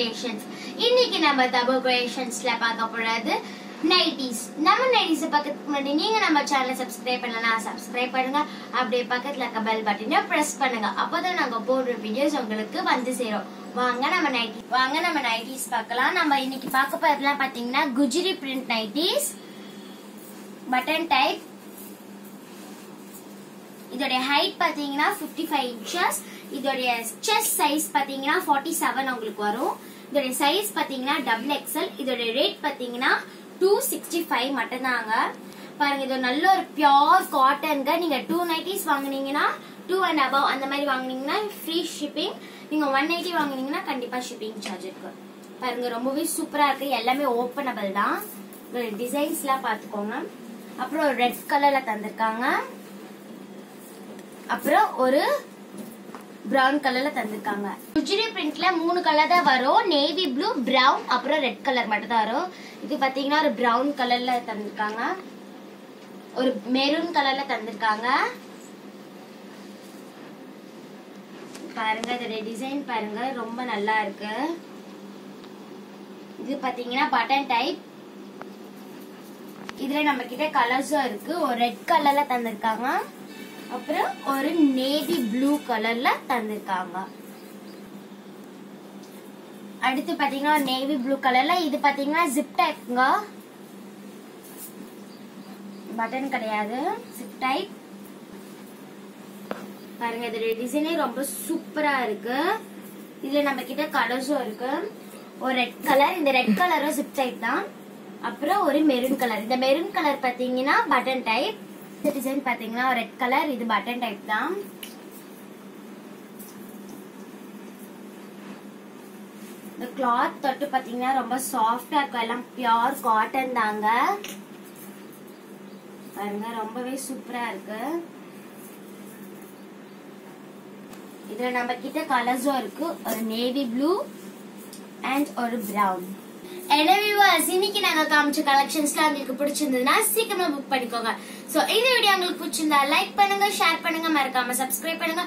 Creations. இன்னைக்கு நம்ம Tabu Creationsல பார்க்க போறது நைட்டீஸ். நம்ம நைட்டீஸ் பக்கத்துக்கு முன்னாடி நீங்க நம்ம சேனலை சப்ஸ்கிரைப் பண்ணலாம். சப்ஸ்கிரைப் பண்ணுங்க. அப்படியே பக்கத்துல இருக்க பெல் பட்டனை பிரஸ் பண்ணுங்க. அப்பதான் நாங்க போடுற வீடியோஸ் உங்களுக்கு வந்து சேரும். வாங்க நம்ம நைட்டீஸ் பார்க்கலாம். நம்ம இன்னைக்கு பார்க்க போறதுலாம் பாத்தீங்கன்னா குஜரி பிரிண்ட் நைட்டீஸ், பட்டன் டைப். இதோட ஹைட் பாத்தீங்கன்னா 55 inches. இதோட chest size பாத்தீங்கன்னா 47 உங்களுக்கு வரும். இதோட size பாத்தீங்கன்னா XXL. இதோட rate பாத்தீங்கன்னா 265 மட்டும்தாங்க. பாருங்க, இது நல்ல ஒரு பியூர் காட்டன்ங்க. நீங்க 290s வாங்குனீங்கன்னா 2 and above அந்த மாதிரி வாங்குனீங்கன்னா free shipping. நீங்க 180 வாங்குனீங்கன்னா கண்டிப்பா shipping charge இருக்கு. பாருங்க, ரொம்பவே சூப்பரா இருக்கு. எல்லாமே ஓபனபிள் தான். இதோட டிசைன்ஸ்லாம் பாத்துக்கோங்க. அப்புறம் ரெட் கலர்ல தந்திருக்காங்க. அப்புறம் ஒரு brown கலர்ல தந்திருக்காங்க. குஜரி பிரிண்ட்ல மூணு கலர் தான் வரும். நேவி ப்ளூ, brown, அப்புறம் ரெட் கலர் மட்டும் தான் வரும். இது பாத்தீங்கன்னா ஒரு brown கலர்ல தந்திருக்காங்க. ஒரு மெரூன் கலர்ல தந்திருக்காங்க. பாருங்க, இதோட டிசைன் பாருங்க, ரொம்ப நல்லா இருக்கு. இது பாத்தீங்கன்னா பட்டன் டைப். இதுல நம்ம கிட்ட கலர்ஸும் இருக்கு. ஒரு ரெட் கலர்ல தந்திருக்காங்க. அப்புறம் ஒரு நேவி ப்ளூ கலர்ல தந்திருக்காங்க. அடுத்து பாத்தீங்கன்னா நேவி ப்ளூ கலர்ல இது பாத்தீங்கன்னா ஜிப் டைப்ங்க. பட்டன் கிடையாது, ஜிப் டைப். பாருங்க, இதோட டிசைனே ரொம்ப சூப்பரா இருக்கு. இதுல நம்ம கிட்ட கலர்ஸும் இருக்கு. ஒரு ரெட் கலர், இந்த ரெட் கலரும் ஜிப் டைப் தான். அப்புறம் ஒரு மெரூன் கலர். இந்த மெரூன் கலர் பாத்தீங்கன்னா பட்டன் டைப். இந்த டிசைன் பாத்தீங்கன்னா ரெட் கலர், இது பட்டன் டைப் தான். இந்த கிளாத் தொட்டு பாத்தீங்கன்னா ரொம்ப சாஃப்டா இருக்கும். எல்லாம் பியூர் காட்டன் தாங்க. பாருங்க, ரொம்பவே சூப்பரா இருக்கு. இதுல நம்ம கிட்ட கலர்ஸும் இருக்கு. ஒரு நேவி ப்ளூ அண்ட் ஒரு பிரவுன். என்ன வியூவர்ஸ், இன்னைக்கு நாங்க காமிச்ச கலெக்ஷன்ஸ்லாம் உங்களுக்கு பிடிச்சிருந்ததுன்னா சீக்கிரமா புக் பண்ணிக்கோங்க. சோ இந்த வீடியோ உங்களுக்கு பிடிச்சிருந்தா லைக் பண்ணுங்க, ஷேர் பண்ணுங்க, மறக்காம சப்ஸ்கிரைப் பண்ணுங்க.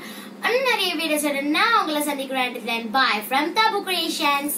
நிறைய வீடியோஸ் நான் உங்களை சந்திக்கிறேன். Bye from Tabu Creations.